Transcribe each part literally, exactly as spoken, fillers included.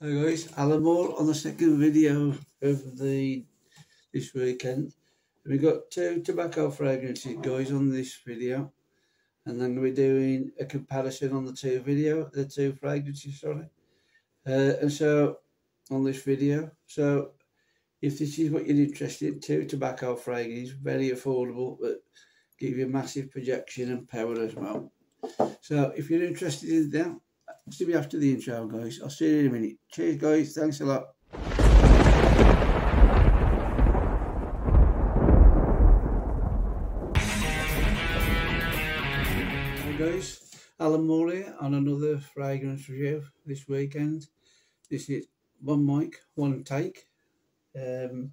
Hi guys, Alan Moore on the second video of the this weekend. We've got two tobacco fragrances guys on this video, and I'm going to be doing a comparison on the two video, the two fragrances sorry. Uh, and so on this video, so if this is what you're interested in, two tobacco fragrances, very affordable but give you massive projection and power as well. So if you're interested in that, to be after the intro guys. I'll see you in a minute. Cheers guys, thanks a lot. Hi guys, Alan Moore here on another fragrance review this weekend. This is one mic, one take. Um,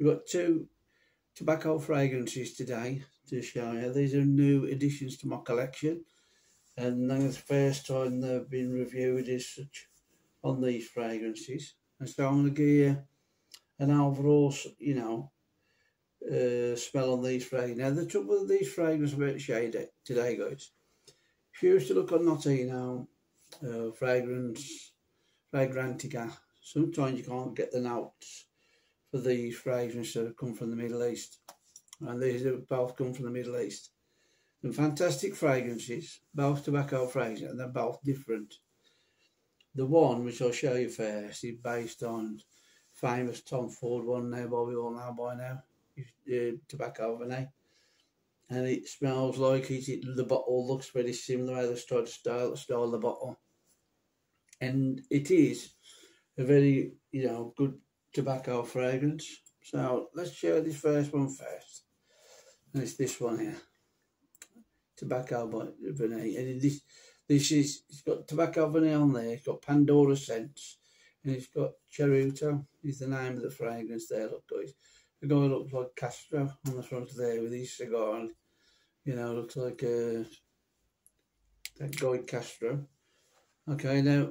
we've got two tobacco fragrances today to show you. These are new additions to my collection, and that's the first time they've been reviewed as such on these fragrances. And so I'm going to give you an overall, you know, uh, smell on these fragrances. Now the trouble with these fragrances about shade today guys, if you used to look on Notino, uh, fragrance, Fragrantica, sometimes you can't get the notes for these fragrances that have come from the Middle East, and these have both come from the Middle East. And fantastic fragrances, both tobacco fragrances, and they're both different. The one which I'll show you first is based on famous Tom Ford one now, by we all know by now, uh, tobacco vanilla, and it smells like it, it. The bottle looks very similar. How they tried to style, style the bottle, and it is a very you know good tobacco fragrance. So let's show this first one first, and it's this one here. Tobacco vanilla, and this this is it's got tobacco vanilla on there. It's got Pandora scents, and it's got Charuto is the name of the fragrance there. Look guys, the guy looks like Castro on the front of there with his cigar, and you know looks like uh, that guy Castro. Okay, now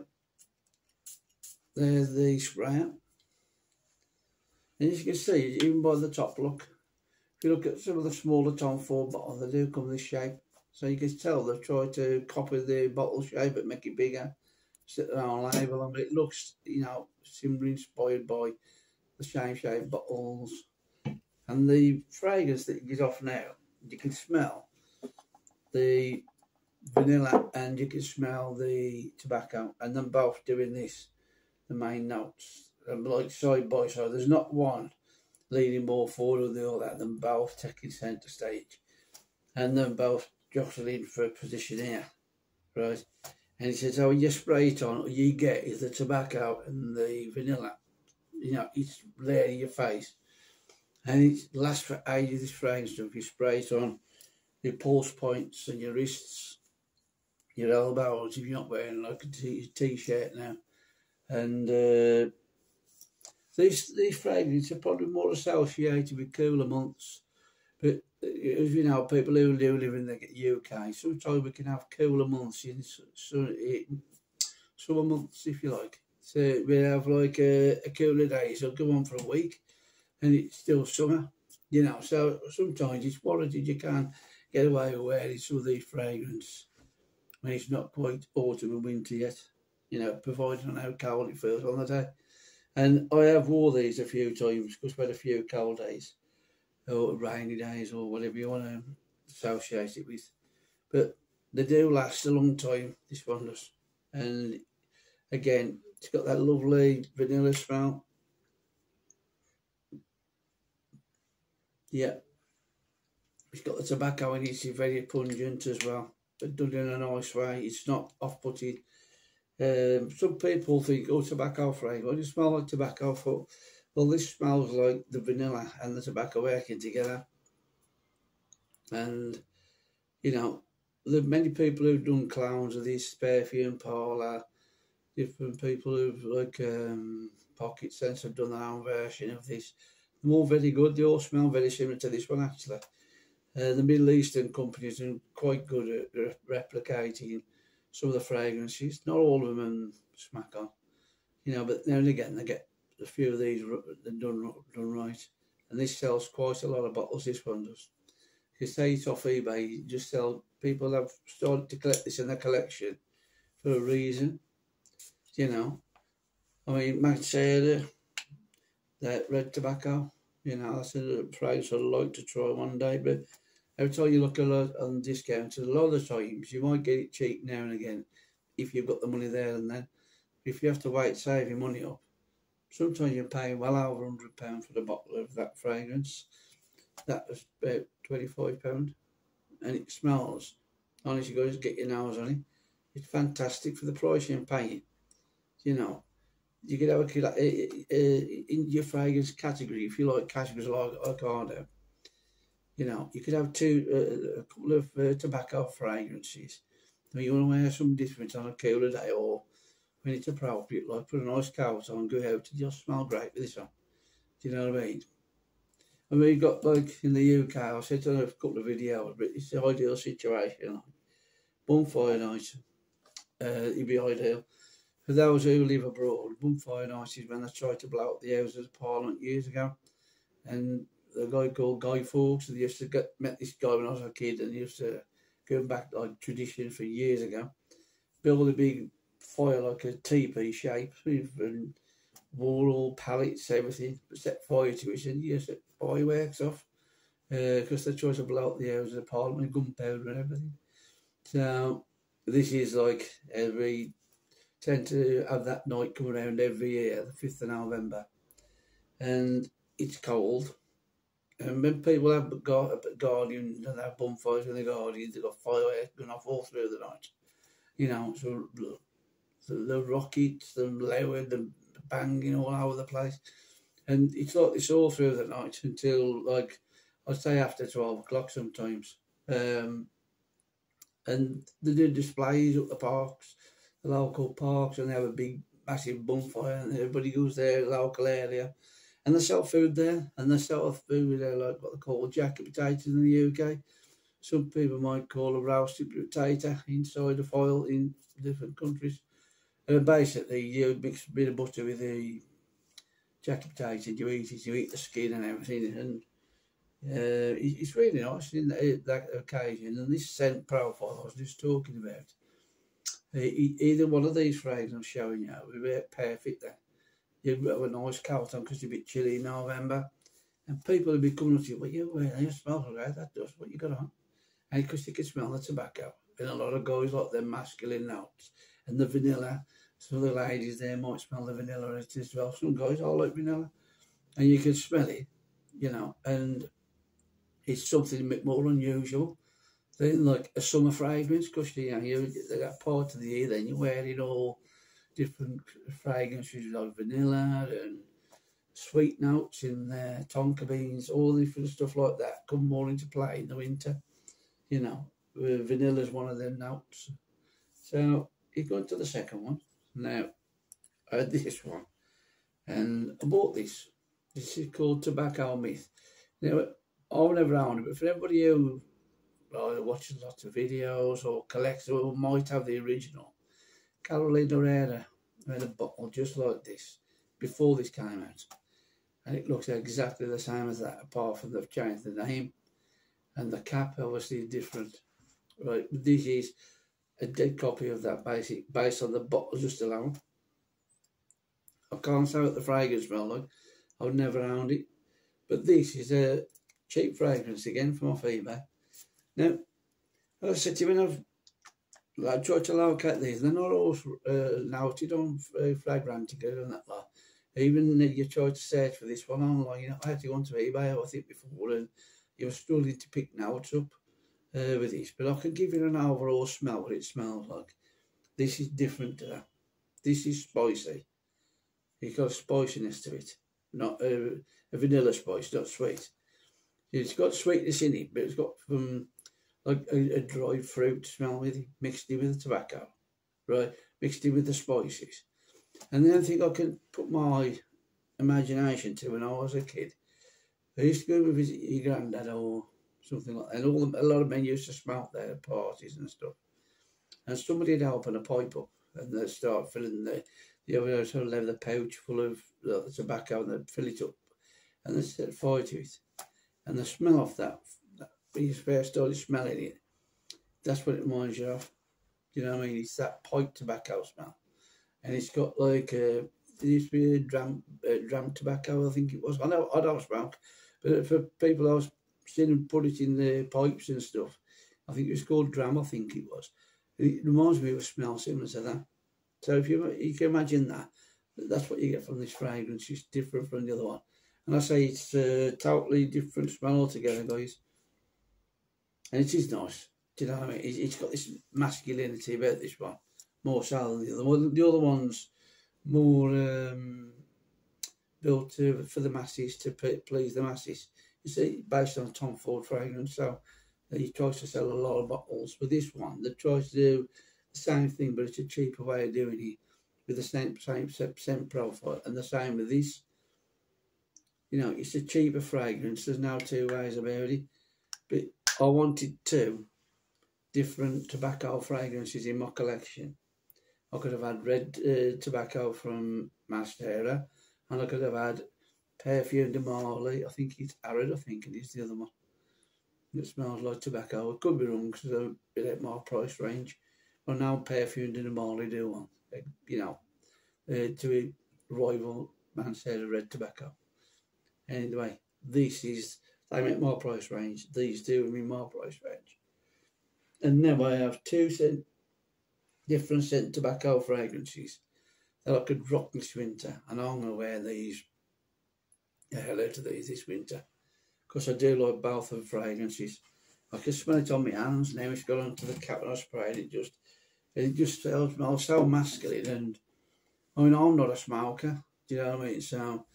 there's the sprayer, and as you can see, even by the top look, if you look at some of the smaller Tom Ford bottles, they do come this shape. So you can tell they've tried to copy the bottle shape but make it bigger, set their own label on, but it looks, you know, similarly inspired by the same shape bottles. And the fragrance that it gives off now, you can smell the vanilla and you can smell the tobacco, and them both doing this, the main notes, and like side by side. There's not one leaning more forward or the other, them both taking centre stage, and them both jostling for a position here, right? And he says, oh, you spray it on, all you get is the tobacco and the vanilla. You know, it's there in your face. And it lasts for ages, this fragrance. If you spray it on your pulse points and your wrists, your elbows, if you're not wearing like a t-shirt now. And uh, these, these fragrances are probably more associated with cooler months. But as you know, people who do live in the U K, sometimes we can have cooler months in summer months, if you like. So we have like a, a cooler day, so go on for a week, and it's still summer, you know. So sometimes it's warranted you can't get away with wearing some of these fragrances when it's not quite autumn and winter yet, you know, providing on how cold it feels on the day. And I have wore these a few times because we had a few cold days, or rainy days, or whatever you want to associate it with, but they do last a long time, this one does. And again, it's got that lovely vanilla smell. Yeah, it's got the tobacco in it. It's very pungent as well, but done in a nice way. It's not off-putting. Um, some people think, oh, tobacco fragrance, well, you smell like tobacco for. Well, this smells like the vanilla and the tobacco working together. And, you know, there are many people who've done clowns of this, perfume parlour, different people who've, like, um, Pocket Sense have done their own version of this. They're all very good. They all smell very similar to this one, actually. Uh, the Middle Eastern companies are quite good at re replicating some of the fragrances. Not all of them smack on, you know, but now and again they get a few of these done done right, and this sells quite a lot of bottles. This one does. You say it's off eBay, you just sell. People have started to collect this in their collection for a reason, you know. I mean, Mat Seda, that red tobacco, you know, that's a price I'd like to try one day, but every time you look a lot on discounts, a lot of the times you might get it cheap now and again if you've got the money there and then. If you have to wait, save your money up, sometimes you're paying well over one hundred pounds for the bottle of that fragrance. That was about twenty-five pounds. And it smells, honestly, guys, get your nose on it. It's fantastic for the price you're paying. You know, you could have a, a, a, in your fragrance category, if you like categories like I can't have. You know, you could have two, uh, a couple of uh, tobacco fragrances. Now you want to wear something different on a cooler day, or when it's appropriate, like put a nice coat on, go out, and you'll smell great with this on. Do you know what I mean? And we've got, like, in the U K, I said on a couple of videos, but it's the ideal situation. Bonfire night, uh, it'd be ideal. For those who live abroad, bonfire night is when they tried to blow up the Houses of Parliament years ago. And a guy called Guy Fawkes, and they used to get, met this guy when I was a kid, and he used to go back, like, tradition for years ago. Build a big fire, like a teepee shape, and wall all pallets, everything, but set fire to it, and you set fireworks off because uh, they try to blow up the Houses of Parliament, gunpowder and everything. So this is like every, tend to have that night come around every year, the fifth of November, and it's cold. And when people have gar guardians and they have bonfires in the guardians, they've got fireworks going off all through the night. You know, so the, the rockets, the loud, the banging all over the place. And it's like this all through the night until, like, I'd say after twelve o'clock sometimes. Um, and they do displays at the parks, the local parks, and they have a big, massive bonfire, and everybody goes there, local area. And they sell food there, and they sell food there, like what they call jacket potatoes in the U K. Some people might call a roasted potato inside a foil in different countries. And basically, you mix a bit of butter with the jacket potato, you eat it, you eat the skin and everything. And uh, it's really nice in that, that occasion. And this scent profile I was just talking about, either one of these phrases I'm showing you would be perfect there. You'd have a nice coat on because it's a bit chilly in November. And people would be coming up to you, well, you, well, you smell so great, that does what you got on. And because you can smell the tobacco. And a lot of guys like their masculine notes and the vanilla. Some of the ladies there might smell the vanilla as well. Some guys all like vanilla. And you can smell it, you know. And it's something a bit more unusual than like a summer fragrance, because you know, you, that part of the year then you're wearing all different fragrances like vanilla and sweet notes in there, tonka beans, all different stuff like that come more into play in the winter. You know, vanilla is one of them notes. So you go to the second one. Now, I had this one, and I bought this. This is called Tobacco Myth. Now, I've never owned it, but for everybody who well, watches lots of videos or collects or might have the original, Carolina Herrera had a bottle just like this before this came out. And it looks exactly the same as that, apart from they've changed the name. And the cap, obviously, is different. Right, this is a dead copy of that, basic, based on the bottle just alone. I can't say what the fragrance smell like. I've never owned it. But this is a cheap fragrance, again, from off eBay. Now, as I said to you, when I've I tried to locate these, they're not all uh, noted on uh, Fragrantica and that lot. Even if you try to search for this one online, you know, I had to go onto eBay, I think, before, and you were struggling to pick notes up uh, with this. But I can give you an overall smell, what it smells like. This is different to that. This is spicy. It's got spiciness to it, not uh, a vanilla spice, not sweet. It's got sweetness in it, but it's got um, like a, a dried fruit smell with it, mixed in with the tobacco, right? Mixed in with the spices. And the other thing I can put my imagination to, when I was a kid, I used to go and visit your granddad or something like that, and all the, a lot of men used to smoke there at parties and stuff. And somebody would open a pipe up, and they'd start filling the, you know, sort of leave the pouch full of the tobacco, and they'd fill it up, and they'd set fire to it. And the smell of that, when you first started smelling it, that's what it reminds you of. You know what I mean? It's that pipe tobacco smell. And it's got like a, it used to be dram, uh, dram tobacco, I think it was. I know I don't smoke, but for people I was seeing them put it in their pipes and stuff. I think it was called dram, I think it was. It reminds me of a smell similar to that. So if you, you can imagine that, that's what you get from this fragrance. It's different from the other one. And I say it's a totally different smell altogether, guys. And it is nice. Do you know what I mean? It's got this masculinity about this one, more so than the other one. The other one's more um, built to, for the masses, to please the masses. You see, based on Tom Ford fragrance, so he tries to sell a lot of bottles. But this one, they try to do the same thing, but it's a cheaper way of doing it, with the same same scent profile, and the same with this. You know, it's a cheaper fragrance. There's no two ways about it. But I wanted two different tobacco fragrances in my collection. I could have had red uh, tobacco from Mat Seda, and I could have had Parfums de Marly. I think it's arid, I think it is the other one. It smells like tobacco. I could be wrong because it's at my price range. But now Parfums de Marly do one, you know, uh, to rival Mat Seda red tobacco. Anyway, this is, they make my price range. These do in my price range. And now I have two scent, different scent tobacco fragrances that I could rock this winter. And I'm going to wear these, the hell out of these this winter. Because I do like both of the fragrances. I can smell it on my hands now. It's gone onto the cap and I sprayed it just. It just smells so masculine. And I mean, I'm not a smoker. Do you know what I mean? So...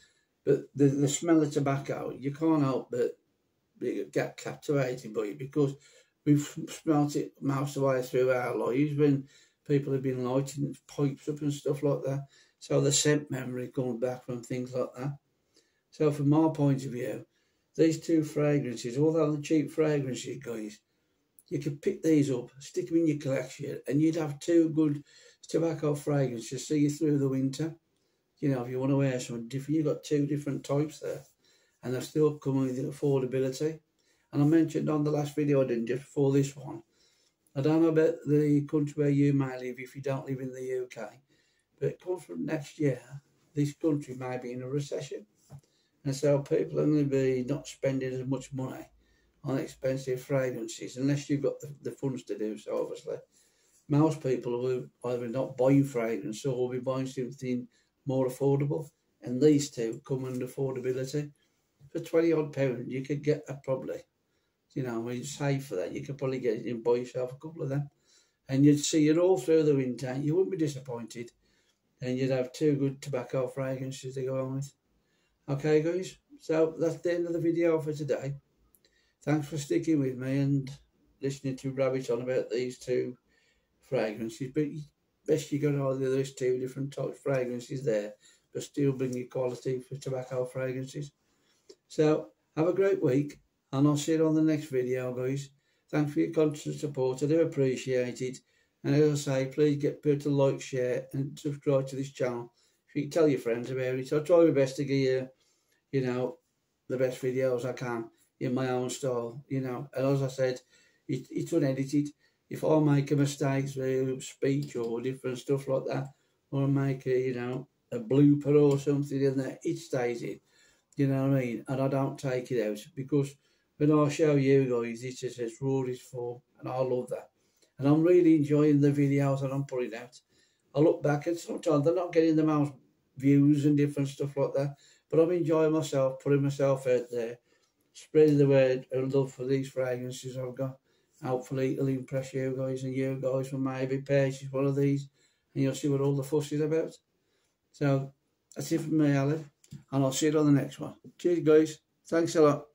But the, the smell of tobacco, you can't help but get captivated by it, because we've smelt it most of the way through our lives when people have been lighting pipes up and stuff like that. So the scent memory comes back from things like that. So from my point of view, these two fragrances, although they're cheap fragrances, guys, you could pick these up, stick them in your collection, and you'd have two good tobacco fragrances to see you through the winter. You know, if you want to wear something different, you've got two different types there. And they're still coming with affordability. And I mentioned on the last video I did just before this one, I don't know about the country where you may live if you don't live in the U K, but come from next year, this country may be in a recession. And so people are going to be not spending as much money on expensive fragrances, unless you've got the, the funds to do so, obviously. Most people will either not buy fragrance or will be buying something more affordable, and these two come under affordability. For twenty odd pounds you could get a, probably, you know, when you save for that, you could probably get it and buy yourself a couple of them, and you'd see it all through the winter. You wouldn't be disappointed, and you'd have two good tobacco fragrances to go on with. Okay guys, so that's the end of the video for today. Thanks for sticking with me and listening to rabbit on about these two fragrances. But best you got either of those two different types of fragrances there, but still bring your quality for tobacco fragrances. So have a great week, and I'll see you on the next video, guys. Thanks for your constant support. I do appreciate it. And as I say, please get people to like, share, and subscribe to this channel. If you can tell your friends about it, I'll try my best to give you, you know, the best videos I can in my own style, you know. And as I said, it, it's unedited. If I make a mistake with speech or different stuff like that, or make a, you know, a blooper or something in there, it stays in. You know what I mean? And I don't take it out, because when I show you guys, it's just its rawest form, and I love that. And I'm really enjoying the videos that I'm putting out. I look back, and sometimes they're not getting the most views and different stuff like that, but I'm enjoying myself, putting myself out there, spreading the word and love for these fragrances I've got. Hopefully it'll impress you guys, and you guys will maybe purchase one of these, and you'll see what all the fuss is about. So that's it from me, Alan, and I'll see you on the next one. Cheers guys, thanks a lot.